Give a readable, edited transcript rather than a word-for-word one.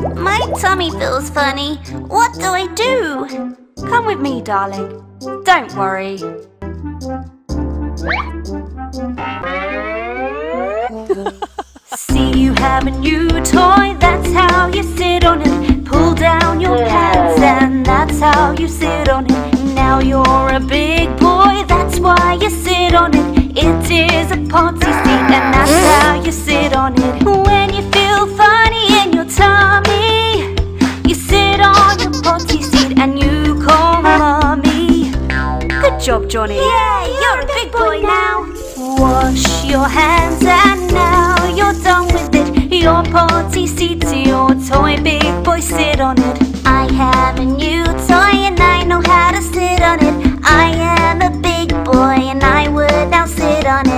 My tummy feels funny. What do I do? Come with me, darling. Don't worry. See, you have a new toy. That's how you sit on it. Pull down your pants and that's how you sit on it. Now you're a big boy. That's why you sit on it. It is a Ponzi seat and that's how you sit on it. When you feel funny in your tummy, you sit on your Ponzi seat and you call Mummy. Good job, Johnny. Yeah, you're a big boy now. Wash your hands and now you're done with it. Your potty seat to your toy, big boy, sit on it. I have a new toy and I know how to sit on it. I am a big boy and I would now sit on it.